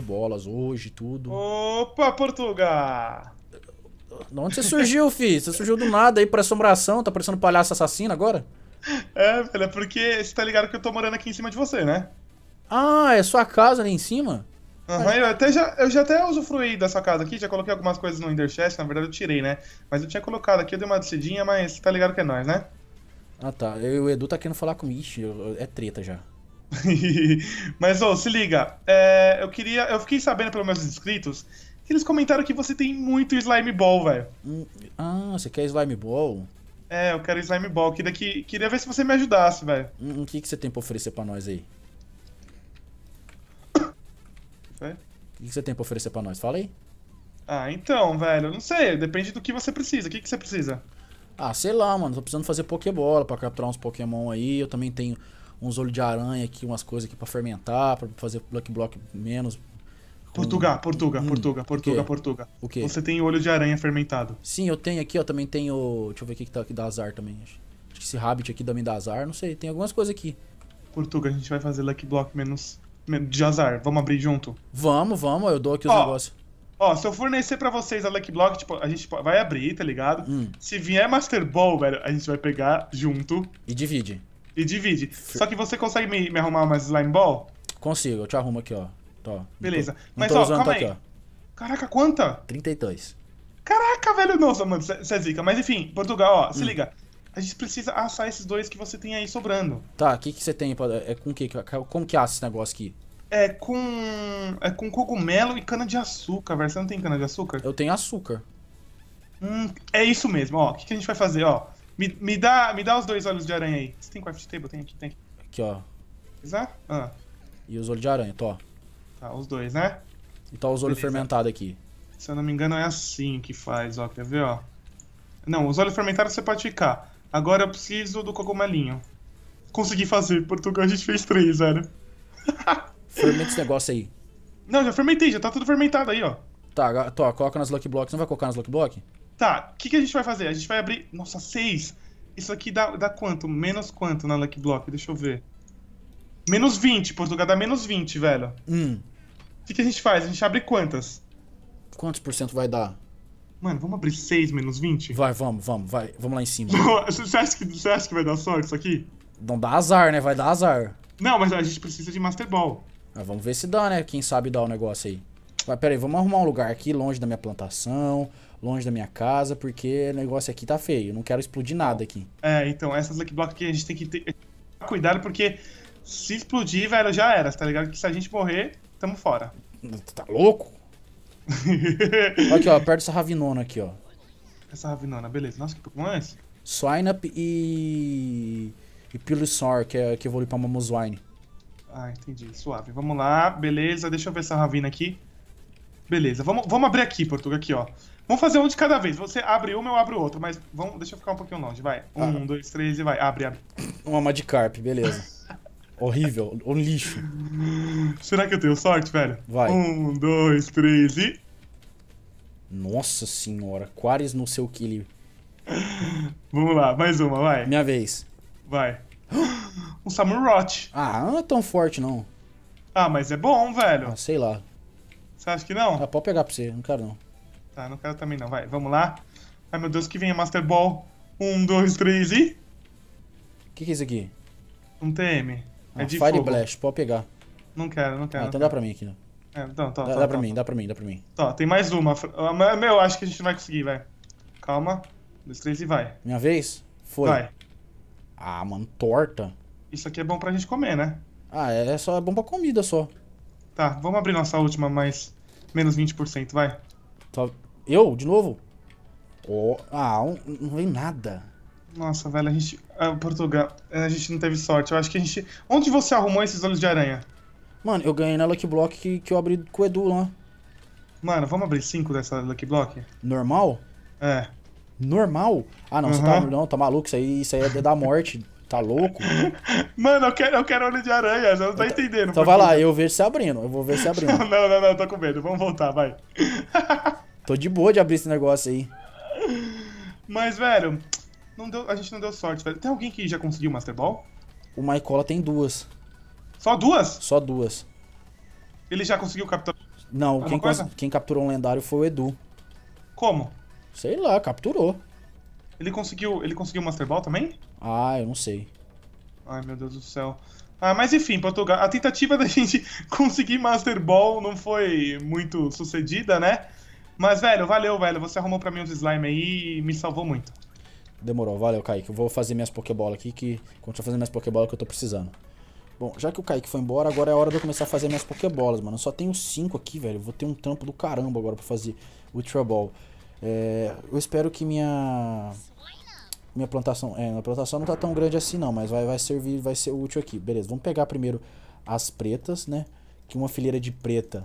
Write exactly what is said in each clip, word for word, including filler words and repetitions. Pokébolas hoje, tudo. Opa, Portuga! De onde você surgiu, fi? Você surgiu do nada aí pra assombração, tá parecendo um palhaço assassino agora? É, velho, é porque você tá ligado que eu tô morando aqui em cima de você, né? Ah, é sua casa ali em cima? Aham, uhum, eu, até já, eu já até usufruí dessa casa aqui, já coloquei algumas coisas no Enderchest, na verdade eu tirei, né? Mas eu tinha colocado aqui, eu dei uma descidinha, mas tá ligado que é nóis, né? Ah tá, eu, o Edu tá querendo falar comigo, ixi, eu, é treta já. Mas ô, se liga, é, eu queria, eu fiquei sabendo pelos meus inscritos que eles comentaram que você tem muito Slime Ball, velho. Ah, você quer Slime Ball? É, eu quero Slime Ball, queria, que, queria ver se você me ajudasse, velho. O que, que você tem pra oferecer pra nós aí? É? O que você tem pra oferecer pra nós? Fala aí. Ah, então, velho, não sei, depende do que você precisa. O que, que você precisa? Ah, sei lá, mano, tô precisando fazer Pokébola pra capturar uns Pokémon aí. Eu também tenho uns olhos de aranha aqui, umas coisas aqui pra fermentar, pra fazer Lucky Block menos. Portuga, Portuga, hum, Portuga, Portuga, Portuga. O quê? Você tem olho de aranha fermentado. Sim, eu tenho aqui, ó, também tenho... Deixa eu ver o que, que tá aqui, dá azar também. Acho que esse Rabbit aqui também dá azar, não sei, tem algumas coisas aqui. Portuga, a gente vai fazer Lucky Block menos... de azar, vamos abrir junto? Vamos, vamos, eu dou aqui os ó, negócios. Ó, se eu fornecer pra vocês a Lucky Block, tipo, a gente vai abrir, tá ligado? Hum. Se vier Master Ball, velho, a gente vai pegar junto. E divide. E divide. Sure. Só que você consegue me, me arrumar mais Slime Ball? Consigo, eu te arrumo aqui, ó. Tô. Beleza. Tô, mas ó, calma aqui, aí. Ó. Caraca, quanta? trinta e dois. Caraca, velho, nossa, mano, você é zica. Mas enfim, Portugal, ó, hum. se liga. A gente precisa assar esses dois que você tem aí sobrando. Tá, o que, que você tem? Pra, é com que? Como que assa esse negócio aqui? É com. É com cogumelo e cana-de-açúcar, velho. Você não tem cana-de-açúcar? Eu tenho açúcar. Hum, é isso mesmo, ó. O que, que a gente vai fazer, ó? Me, me, dá, me dá os dois olhos de aranha aí. Você tem craft table? Tem aqui, tem aqui. Aqui, ó. Exato? Ah. E os olhos de aranha, tô. Tá, os dois, né? E tá os olhos fermentados aqui. Se eu não me engano, é assim que faz, ó. Quer ver, ó? Não, os olhos fermentados você pode ficar. Agora eu preciso do cogumelinho. Consegui fazer, Portugal, a gente fez três, velho. Fermenta esse negócio aí. Não, já fermentei, já tá tudo fermentado aí, ó. Tá, tô, coloca nas Lucky Blocks. Não vai colocar nas Lucky Blocks? Tá, o que, que a gente vai fazer? A gente vai abrir... Nossa, seis. Isso aqui dá, dá quanto? Menos quanto na Lucky Block? Deixa eu ver. Menos vinte, Portugal, dá menos vinte, velho. Hum. O que, que a gente faz? A gente abre quantas? Quantos por cento vai dar? Mano, vamos abrir seis menos vinte? Vai, vamos, vamos, vai. Vamos lá em cima. Você acha que, você acha que vai dar sorte isso aqui? Não dá azar, né? Vai dar azar. Não, mas a gente precisa de Master Ball. Ah, vamos ver se dá, né? Quem sabe dá o negócio aí. Vai, pera aí, vamos arrumar um lugar aqui, longe da minha plantação, longe da minha casa, porque o negócio aqui tá feio. Eu não quero explodir nada aqui. É, então, essas Lucky Blocks aqui a gente tem que ter cuidado, porque se explodir, velho, já era, tá ligado? Que se a gente morrer, tamo fora. Tá louco? Aqui, ó, perto dessa ravinona aqui, ó. Essa ravinona, beleza. Nossa, que Pokémon é esse? Swineup e... e Pilisor, que é que evolui pra Mamoswine. Ah, entendi. Suave. Vamos lá, beleza. Deixa eu ver essa ravina aqui. Beleza. Vamos, vamos abrir aqui, Portuga, aqui, ó. Vamos fazer um de cada vez. Você abre uma, eu abro outro. Mas vamos... deixa eu ficar um pouquinho longe, vai. Um, ah. um dois, três e vai. Abre, abre. Uma Magikarp, beleza. Horrível. Um lixo. Será que eu tenho sorte, velho? Vai. Um, dois, três e... Nossa senhora, Quares no seu kill. Vamos lá, mais uma, vai. Minha vez. Vai. Um Samurott. Ah, não é tão forte, não. Ah, mas é bom, velho. Ah, sei lá. Você acha que não? Ah, pode pegar pra você, não quero não. Tá, não quero também não, vai. Vamos lá. Ai, meu Deus, que vem a Master Ball. Um, dois, três e... O que, que é isso aqui? Um T M. Ah, é de Fire Blast, pode pegar. Não quero, não quero. Ah, então quero. Dá pra mim aqui, né? É, então, tá, dá, tá, dá pra tá, mim, tá. dá pra mim, dá pra mim. Tá, tem mais uma. Meu, acho que a gente não vai conseguir, vai. Calma. Um, dois, três e vai. Minha vez? Foi. Vai. Ah, mano, torta. Isso aqui é bom pra gente comer, né? Ah, é, é só é bom pra comida só. Tá, vamos abrir nossa última, mais menos vinte por cento, vai. Tá. Eu? De novo? Oh, ah, um, não vem nada. Nossa, velho, a gente... Ah, Portugal, a gente não teve sorte. Eu acho que a gente... Onde você arrumou esses olhos de aranha? Mano, eu ganhei na Lucky Block que, que eu abri com o Edu lá. Mano, vamos abrir cinco dessa Lucky Block? Normal? É. Normal? Ah, não, uhum. Você tá, não, tá maluco? Isso aí, isso aí é da morte. Tá louco? Mano, eu quero, eu quero olho de aranha, você não tá eu entendendo. Então vai lá, eu vejo você abrindo. Eu vou ver você abrindo. Não, não, não, não, tô com medo. Vamos voltar, vai. Tô de boa de abrir esse negócio aí. Mas, velho, não deu, a gente não deu sorte, velho. Tem alguém que já conseguiu o Master Ball? O Maikola tem duas. Só duas? Só duas. Ele já conseguiu capturar? Não, quem, quem capturou um lendário foi o Edu. Como? Sei lá, capturou. Ele conseguiu, ele conseguiu Master Ball também? Ah, eu não sei. Ai, meu Deus do céu. Ah, mas enfim, Portuga, a tentativa da gente conseguir Master Ball não foi muito sucedida, né? Mas, velho, valeu, velho. Você arrumou pra mim uns slime aí e me salvou muito. Demorou, valeu, Kaique. Eu vou fazer minhas Pokébola aqui, que continua fazendo minhas Pokébola que eu tô precisando. Bom, já que o Kaique foi embora, agora é hora de eu começar a fazer minhas Pokébolas, mano. Eu só tenho cinco aqui, velho. Eu vou ter um trampo do caramba agora pra fazer Ultra Ball. É, eu espero que minha... Minha plantação, é, minha plantação não tá tão grande assim não, mas vai, vai servir, vai ser útil aqui. Beleza, vamos pegar primeiro as pretas, né? Que uma fileira de preta,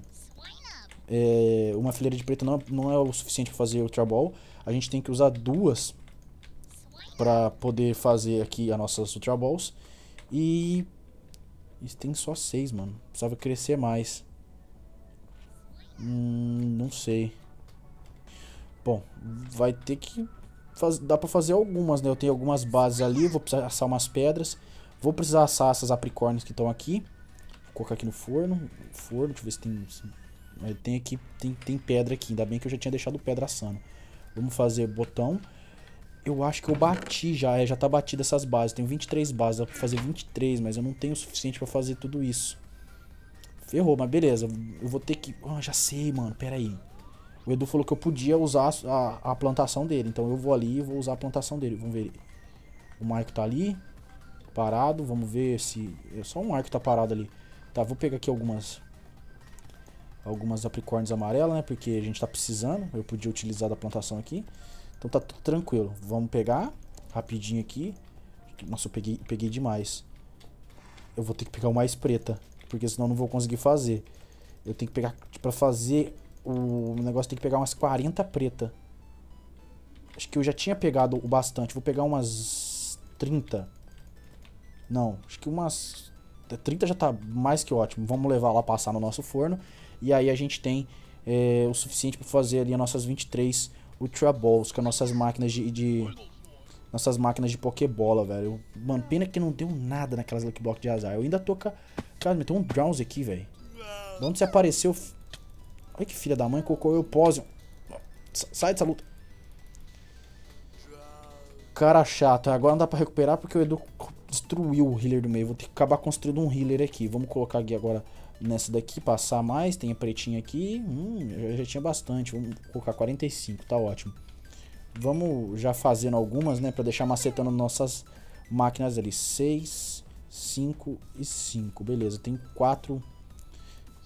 é, uma fileira de preta não, não é o suficiente para fazer Ultra Ball. A gente tem que usar duas para poder fazer aqui as nossas Ultra Balls. E... e tem só seis, mano. Precisava crescer mais. Hum, não sei. Bom, vai ter que... Faz, dá pra fazer algumas, né? Eu tenho algumas bases ali, vou precisar assar umas pedras. Vou precisar assar essas apricórnias que estão aqui. Vou colocar aqui no forno. Forno, deixa eu ver se tem... Se, tem aqui, tem, tem pedra aqui. Ainda bem que eu já tinha deixado pedra assando. Vamos fazer botão. Eu acho que eu bati já, é, já tá batida essas bases. Tenho vinte e três bases, dá pra fazer vinte e três, mas eu não tenho o suficiente pra fazer tudo isso. Ferrou, mas beleza. Eu vou ter que... Ah, já sei, mano, pera aí. O Edu falou que eu podia usar a, a plantação dele. Então eu vou ali e vou usar a plantação dele. Vamos ver. O Marco tá ali. Parado. Vamos ver se... Só um Marco tá parado ali. Tá, vou pegar aqui algumas... Algumas apricórnios amarelas, né? Porque a gente tá precisando. Eu podia utilizar da plantação aqui. Então tá tudo tranquilo. Vamos pegar. Rapidinho aqui. Nossa, eu peguei, peguei demais. Eu vou ter que pegar o mais preta. Porque senão eu não vou conseguir fazer. Eu tenho que pegar... Pra fazer... O negócio tem que pegar umas quarenta preta. Acho que eu já tinha pegado o bastante. Vou pegar umas trinta. Não, acho que umas... trinta já tá mais que ótimo. Vamos levar lá passar no nosso forno. E aí a gente tem é, o suficiente pra fazer ali as nossas vinte e três Ultra Balls. Que são nossas máquinas de... de nossas máquinas de Pokébola, velho. Mano, pena que não deu nada naquelas Lucky Blocks de azar. Eu ainda tô com... Cara, me tem um Drowzee aqui, velho. De onde você apareceu... Olha que filha da mãe, colocou eu Poison. Sai dessa luta. Cara chato. Agora não dá pra recuperar porque o Edu destruiu o healer do meio. Vou ter que acabar construindo um healer aqui. Vamos colocar aqui agora nessa daqui. Passar mais. Tem a pretinha aqui. Hum, eu já tinha bastante. Vamos colocar quarenta e cinco. Tá ótimo. Vamos já fazendo algumas, né? Pra deixar macetando nossas máquinas ali. seis, cinco e cinco. Beleza. Tem quatro...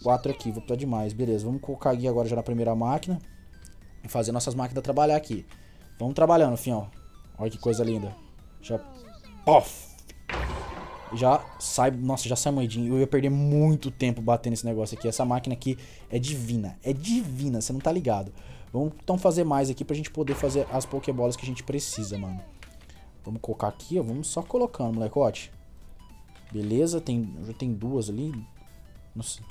quatro aqui, vou precisar de mais, beleza. Vamos colocar aqui agora já na primeira máquina e fazer nossas máquinas trabalhar aqui. Vamos trabalhando, fião. Olha que coisa linda. Já... Pof! Já sai... Nossa, já sai moedinho. Eu ia perder muito tempo batendo esse negócio aqui. Essa máquina aqui é divina. É divina, você não tá ligado. Vamos então fazer mais aqui pra gente poder fazer as Pokébolas que a gente precisa, mano. Vamos colocar aqui, ó. Vamos só colocando, molecote. Beleza, tem... já tem duas ali. Nossa...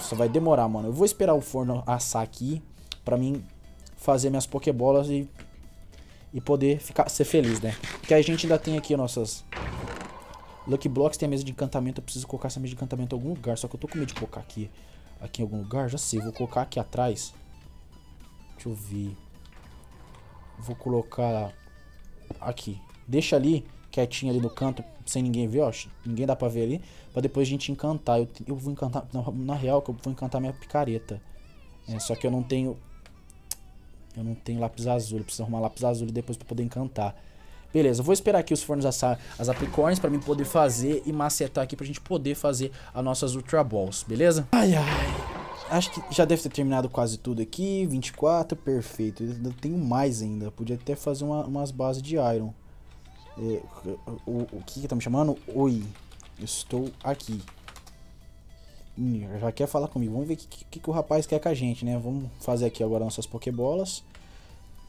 Só vai demorar, mano. Eu vou esperar o forno assar aqui pra mim fazer minhas Pokébolas e, e poder ficar, ser feliz, né? Porque a gente ainda tem aqui nossas Lucky Blocks, tem a mesa de encantamento. Eu preciso colocar essa mesa de encantamento em algum lugar. Só que eu tô com medo de colocar aqui, aqui em algum lugar. Já sei, vou colocar aqui atrás. Deixa eu ver. Vou colocar aqui. Deixa ali, quietinho ali no canto, sem ninguém ver, ó. Ninguém dá pra ver ali. Pra depois a gente encantar. Eu, eu vou encantar... Na, na real, que eu vou encantar minha picareta. É, só que eu não tenho... Eu não tenho lápis azul. Eu preciso arrumar lápis azul depois pra poder encantar. Beleza, eu vou esperar aqui os fornos assar as apricórnias pra mim poder fazer e macetar aqui pra gente poder fazer as nossas Ultra Balls, beleza? Ai, ai... Acho que já deve ter terminado quase tudo aqui. vinte e quatro, perfeito. Eu tenho mais ainda. Eu podia até fazer uma, umas bases de Iron. É, o, o que que tá me chamando? Oi, estou aqui. Hum, já quer falar comigo. Vamos ver o que, que, que o rapaz quer com a gente, né? Vamos fazer aqui agora nossas Pokébolas.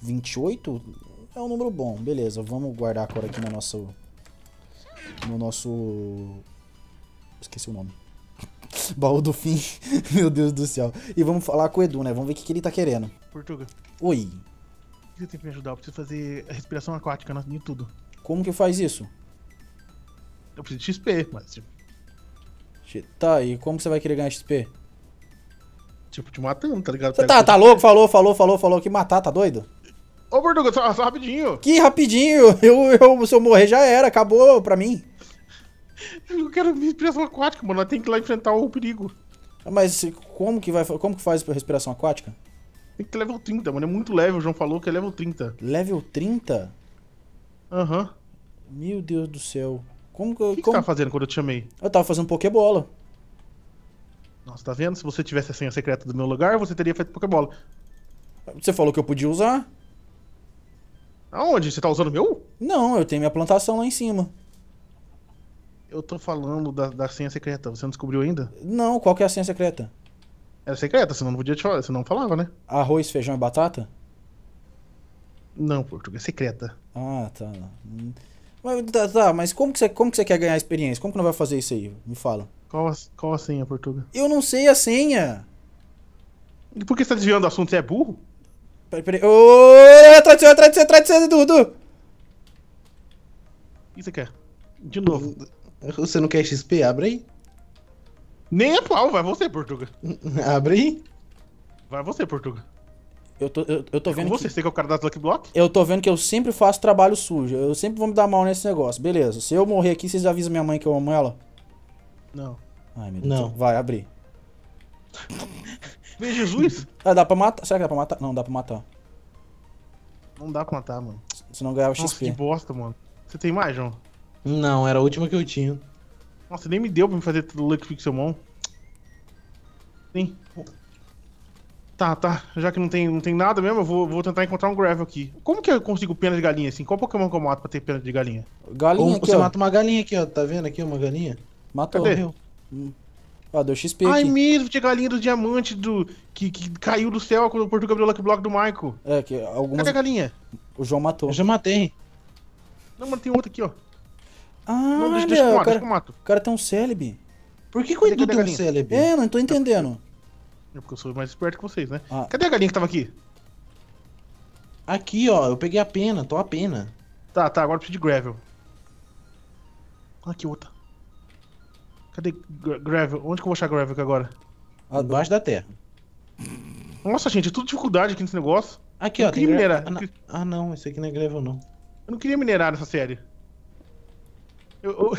vinte e oito é um número bom. Beleza, vamos guardar agora aqui no nosso... No nosso... Esqueci o nome. Baú do fim. Meu Deus do céu. E vamos falar com o Edu, né? Vamos ver o que, que ele tá querendo. Portuga. Oi. Você tem que me ajudar, eu preciso fazer a respiração aquática em tudo. Como que faz isso? Eu preciso de X P, mas... Tá, e como você vai querer ganhar X P? Tipo, te matando, tá ligado? Você tá, tá louco? Falou, falou, falou, falou que matar, tá doido? Ô, Portuga, só, só rapidinho. Que rapidinho? Eu, eu, se eu morrer já era, acabou pra mim. Eu quero respiração aquática, mano. Nós temos que ir lá enfrentar o perigo. Mas como que, vai, como que faz a respiração aquática? Tem que ter level trinta, mano. É muito level, o João falou que é level trinta. Level trinta? Aham. Uhum. Meu Deus do céu. Como que eu... O que como... você tava fazendo quando eu te chamei? Eu tava fazendo Pokébola. Nossa, tá vendo? Se você tivesse a senha secreta do meu lugar, você teria feito Pokébola. Você falou que eu podia usar. Aonde? Você tá usando o meu? Não, eu tenho minha plantação lá em cima. Eu tô falando da, da senha secreta. Você não descobriu ainda? Não, qual que é a senha secreta? Era secreta, senão não podia te falar, senão não falava, né? Arroz, feijão e batata? Não, Portuga, é secreta. Ah, tá. Mas, tá, tá, mas como que você, como que você quer ganhar experiência? Como que não vai fazer isso aí? Me fala. Qual a, qual a senha, Portuga? Eu não sei a senha. E por que você tá desviando do assunto? Você é burro? Peraí, peraí. Ô, atrás de você, atrás de você, atrás de você, Edu, Edu. O que você quer? De novo. Você não quer X P? Abre aí. Nem é pau, vai você, Portuga. Abre aí. Vai você, Portuga. Eu tô, eu, eu tô vendo você, que... você que é o cara da Lucky Blocks? Eu tô vendo que eu sempre faço trabalho sujo. Eu sempre vou me dar mal nesse negócio. Beleza, se eu morrer aqui, vocês avisam minha mãe que eu amo ela? Não. Ai, meu Deus. Não. Vai, abrir. Vem Jesus. Ah, dá pra matar. Será que dá pra matar? Não, dá pra matar. Não dá pra matar, mano. Se não ganhava X P. Nossa, que bosta, mano. Você tem mais, João? Não, era a última que eu tinha. Nossa, nem me deu pra me fazer tudo Lucky Pixelmon. Sim. Tá, tá. Já que não tem, não tem nada mesmo, eu vou, vou tentar encontrar um Gravel aqui. Como que eu consigo pena de galinha assim? Qual Pokémon que eu mato pra ter pena de galinha? Galinha Como aqui, Você ó. mata uma galinha aqui, ó. Tá vendo aqui uma galinha? Matou. Cadê? Hum. Ó, deu X P aqui. Ai, mesmo, tinha galinha do diamante do... que, que caiu do céu quando o Portuga abriu o Lucky Block do Marco. É, que algumas... Cadê a galinha? O João matou. Eu já matei. Não, mano, tem outra aqui, ó. Ah, não, deixa, deixa, eu mato, cara, deixa eu mato. O cara tem um Celebi. Por que que o Edu tem um Celebi? É, não tô entendendo. É porque eu sou mais esperto que vocês, né? Ah. Cadê a galinha que tava aqui? Aqui, ó. Eu peguei a pena. Tô a pena. Tá, tá. Agora eu preciso de Gravel. Aqui, outra. Cadê Gravel? Onde que eu vou achar Gravel aqui agora? Abaixo da terra. Nossa, gente. É tudo dificuldade aqui nesse negócio. Aqui, eu ó. Tem minerar. Gra... Ah, não. Esse aqui não é Gravel, não. Eu não queria minerar nessa série. Eu, eu...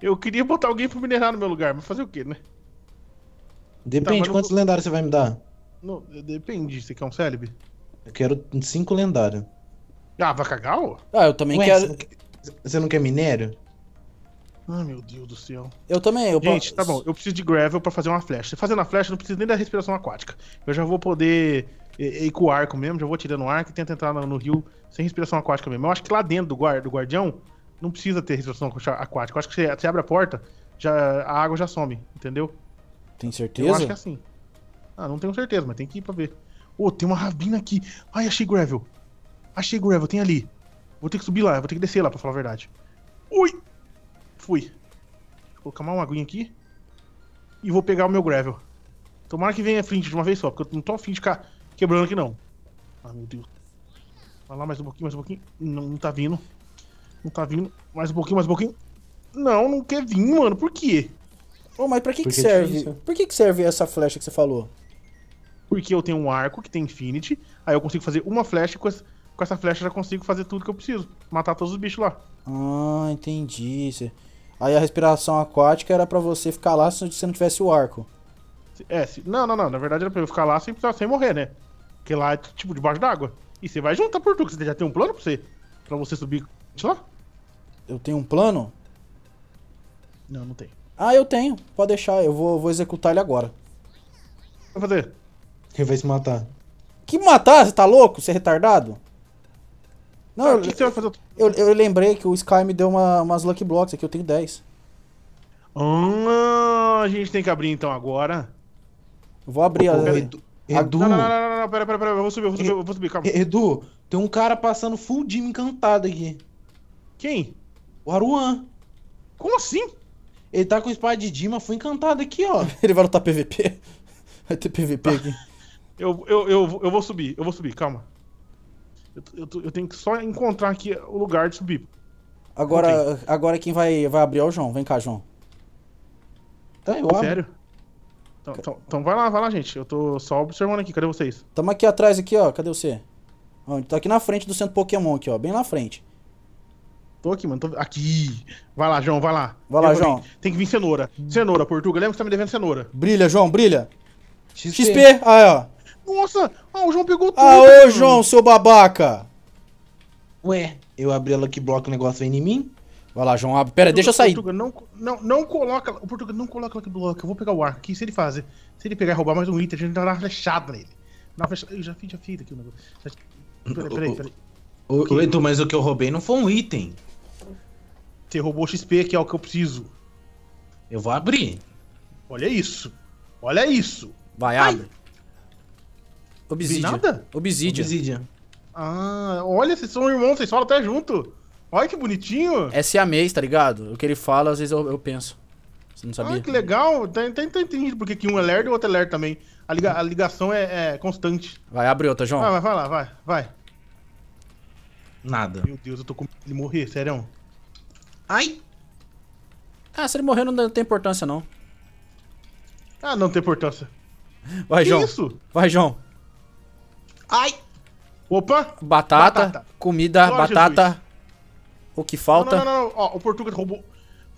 eu queria botar alguém pra minerar no meu lugar. Mas fazer o quê, né? Depende, tá, quantos não... lendários você vai me dar? Não, depende, você quer um Celebi? Eu quero cinco lendários. Ah, vai cagar, ó? Ah, eu também Ué, quero... Você não quer... você não quer minério? Ah, meu Deus do céu. Eu também, eu... Gente, tá bom, eu preciso de Gravel pra fazer uma flecha. Fazendo a flecha, eu não preciso nem da respiração aquática. Eu já vou poder ir com o arco mesmo, já vou tirando o arco e tento entrar no rio sem respiração aquática mesmo. Eu acho que lá dentro do, guard... do guardião, não precisa ter respiração aquática. Eu acho que você, você abre a porta, já... a água já some, entendeu? Tem certeza? Eu acho que é assim. Ah, não tenho certeza, mas tem que ir pra ver. Ô, oh, tem uma ravina aqui. Ai, achei Gravel. Achei Gravel, tem ali. Vou ter que subir lá, vou ter que descer lá, pra falar a verdade. Ui! Fui. Deixa eu colocar mais uma aguinha aqui. E vou pegar o meu Gravel. Tomara que venha flint de uma vez só, porque eu não tô afim de ficar quebrando aqui, não. Ah, meu Deus. Vai lá mais um pouquinho, mais um pouquinho. Não, não tá vindo. Não tá vindo. Mais um pouquinho, mais um pouquinho. Não, não quer vir, mano. Por quê? Oh, mas pra que, que serve? É Por que, que serve essa flecha que você falou? Porque eu tenho um arco que tem Infinity, aí eu consigo fazer uma flecha e com, com essa flecha eu já consigo fazer tudo que eu preciso. Matar todos os bichos lá. Ah, entendi. Aí a respiração aquática era pra você ficar lá se você não tivesse o arco. É, se... não, não, não. Na verdade era pra eu ficar lá sem, sem morrer, né? Porque lá é tipo debaixo d'água. E você vai juntar por tudo, você já tem um plano pra você? Pra você subir lá? Eu tenho um plano? Não, não tem. Ah, eu tenho. Pode deixar. Eu vou, vou executar ele agora. O que vai fazer? Ele vai se matar. Que matar? Você tá louco? Você é retardado? Não, ah, eu, que que você vai fazer? Eu, eu lembrei que o Sky me deu uma, umas Lucky Blocks aqui. Eu tenho dez. Ah, a gente tem que abrir então agora. Eu vou abrir. Ô, pera, Edu. Edu. Não, não, não, não, não, não. Pera, pera, pera. Eu vou subir, eu vou subir, eu vou subir. Calma. Edu, tem um cara passando full Dima encantado aqui. Quem? O Aruan. Como assim? Ele tá com espada de Dima, fui encantado aqui, ó. Ele vai lutar P V P? Vai ter P V P aqui. Eu, eu, eu, eu vou subir, eu vou subir, calma. Eu, eu, eu tenho que só encontrar aqui o lugar de subir. Agora, agora quem vai, vai abrir é o João. Vem cá, João. Tá, eu abro. Sério? Então, então, então vai lá, vai lá, gente. Eu tô só observando aqui. Cadê vocês? Tamo aqui atrás, aqui, ó. Cadê você? Ó, tá aqui na frente do centro Pokémon, aqui, ó. Bem na frente. Tô aqui, mano. Tô... Aqui. Vai lá, João, vai lá. Vai lá, eu, João. Tem, tem que vir cenoura. Cenoura, Portuga. Lembra que você tá me devendo cenoura. Brilha, João, brilha. X P. X P. Ah, ó. Nossa, ah, o João pegou tudo. Ah, ô, João, seu babaca. Ué, eu abri a Lucky Block, o negócio vem em mim. Vai lá, João, abre. Pera, Portuga, deixa eu sair. Portuga, não, não, não coloca... O Portuga não coloca Lucky Block. Eu vou pegar o arco aqui. Se ele fazer... Se ele pegar e roubar mais um item, a gente dá uma flechada nele. Dá uma flechada... Eu já fiz, já fiz aqui o negócio. Peraí, peraí, peraí. Ô, okay. Edu, mas o que eu roubei não foi um item. Você roubou X P, que é o que eu preciso. Eu vou abrir. Olha isso. Olha isso. Vai, Ai. abre. Obsidian. Nada? Obsidian. Obsidian. Ah, olha, vocês são irmãos, vocês falam até junto. Olha que bonitinho. É siamês, tá ligado? O que ele fala, às vezes eu, eu penso. Você não sabia? Ah, que legal. Tem, tem, tem, tem. Porque que um é lerdo e o outro é lerdo também. A, liga, a ligação é, é constante. Vai, abre outra, João. Vai, vai lá, vai, vai. Nada. Meu Deus, eu tô com medo de morrer, sério. Ai! Ah, se ele morrer não tem importância, não. Ah, não tem importância. Vai, que João. Isso? Vai, João. Ai! Opa! Batata, batata. comida, oh, batata. Jesus. O que falta? Não, não, não, não. Ó, o Portuga roubou...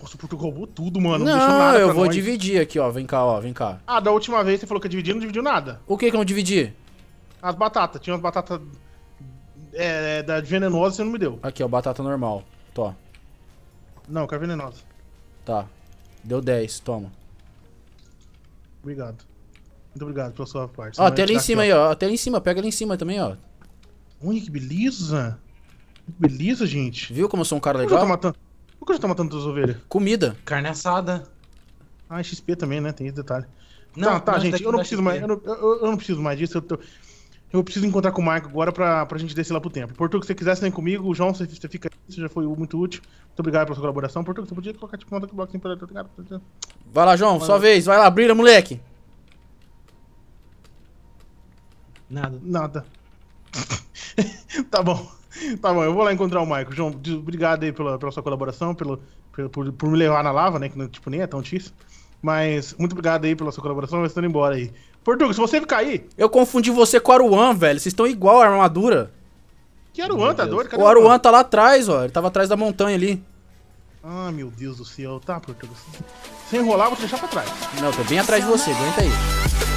Nossa, o Portuga roubou tudo, mano. Não, não deixou nada eu vou nós. dividir aqui, ó. Vem cá, ó. Vem cá. Ah, da última vez você falou que ia dividir, não dividiu nada. O que que eu não dividi? As batatas. Tinha umas batatas... É, da venenosa você não me deu. Aqui, ó, batata normal. Tó. Não, eu quero venenosa. Tá. Deu dez, toma. Obrigado. Muito obrigado pela sua parte. Ó, até ali em cima aqui, aí, ó. Até ali em cima, pega ali em cima também, ó. Ui, que beleza. Que beleza, gente. Viu como eu sou um cara legal? Por que eu tô matando, Por que eu tô matando todas as ovelhas? Comida. Carne assada. Ah, X P também, né? Tem esse detalhe. Não, tá, tá, não, gente. Eu não preciso mais, eu não, eu, eu não preciso mais disso. Eu tô... Eu preciso encontrar com o Marco agora pra, pra gente descer lá pro templo. Portuga, se você quiser, você vem comigo. O João, você fica aí, você já foi muito útil. Muito obrigado pela sua colaboração. Portuga, você podia colocar tipo um outro bloco sem poder, tá ligado? Vai lá, João, vai sua lá. vez. Vai lá, brilha, moleque. Nada. Nada. Tá bom. Tá bom, eu vou lá encontrar o Marco. João, obrigado aí pela, pela sua colaboração, pelo, pelo, por, por me levar na lava, né? Que tipo, nem é tão difícil. Mas muito obrigado aí pela sua colaboração, vai estar indo embora aí. Portuga, se você ficar aí... Eu confundi você com o Aruan, velho. Vocês estão igual a armadura. Que Aruan, tá doido? Cadê o Aruan? O Aruan tá lá atrás, ó. Ele tava atrás da montanha ali. Ah, meu Deus do céu. Tá, Portuga. Sem enrolar, vou te deixar pra trás. Não, tô bem atrás de você. Aguenta aí.